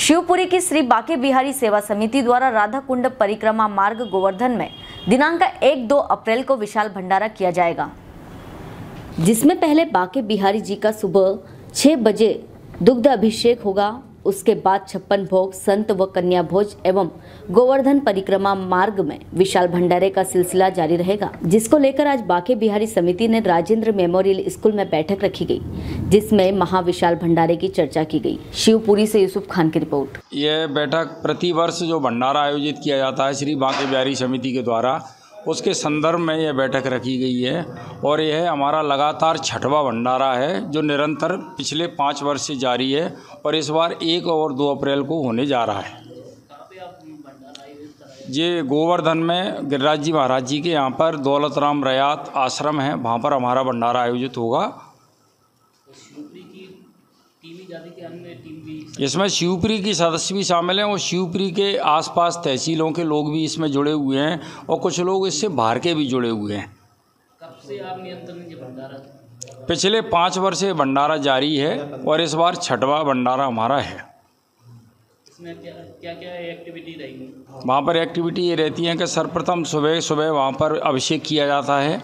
शिवपुरी की श्री बांके बिहारी सेवा समिति द्वारा राधा कुंड परिक्रमा मार्ग गोवर्धन में दिनांक 1-2 अप्रैल को विशाल भंडारा किया जाएगा, जिसमें पहले बांके बिहारी जी का सुबह 6 बजे दुग्ध अभिषेक होगा। उसके बाद 56 भोग, संत व कन्या भोज एवं गोवर्धन परिक्रमा मार्ग में विशाल भंडारे का सिलसिला जारी रहेगा, जिसको लेकर आज बांके बिहारी समिति ने राजेंद्र मेमोरियल स्कूल में बैठक रखी गई, जिसमें महाविशाल भंडारे की चर्चा की गई। शिवपुरी से यूसुफ खान की रिपोर्ट। यह बैठक प्रतिवर्ष जो भंडारा आयोजित किया जाता है श्री बांके बिहारी समिति के द्वारा, उसके संदर्भ में यह बैठक रखी गई है और यह हमारा लगातार 6वां भंडारा है जो निरंतर पिछले 5 वर्ष से जारी है और इस बार 1 और 2 अप्रैल को होने जा रहा है। ये गोवर्धन में गिरिराज जी महाराज जी के यहाँ पर दौलतराम रयात आश्रम है, वहाँ पर हमारा भंडारा आयोजित होगा। इसमें शिवपुरी की सदस्य भी शामिल हैं और शिवपुरी के आसपास तहसीलों के लोग भी इसमें जुड़े हुए हैं और कुछ लोग इससे बाहर के भी जुड़े हुए हैं। कब से आप नियंत्रण भंडारा? पिछले 5 वर्ष से भंडारा जारी है और इस बार 6वां भंडारा हमारा है। इसमें क्या एक्टिविटी रहेगी? वहाँ पर एक्टिविटी ये रहती है कि सर्वप्रथम सुबह वहाँ पर अभिषेक किया जाता है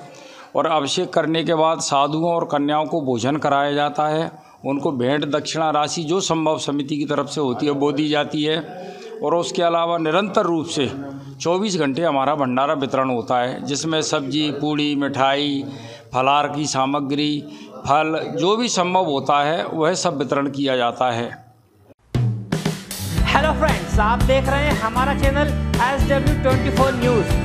और अभिषेक करने के बाद साधुओं और कन्याओं को भोजन कराया जाता है। उनको भेंट दक्षिणा राशि जो संभव समिति की तरफ से होती है वो दी जाती है और उसके अलावा निरंतर रूप से 24 घंटे हमारा भंडारा वितरण होता है, जिसमें सब्जी, पूड़ी, मिठाई, फलाहार की सामग्री, फल जो भी संभव होता है वह सब वितरण किया जाता है। हेलो फ्रेंड्स, आप देख रहे हैं हमारा चैनल S W 24 न्यूज़।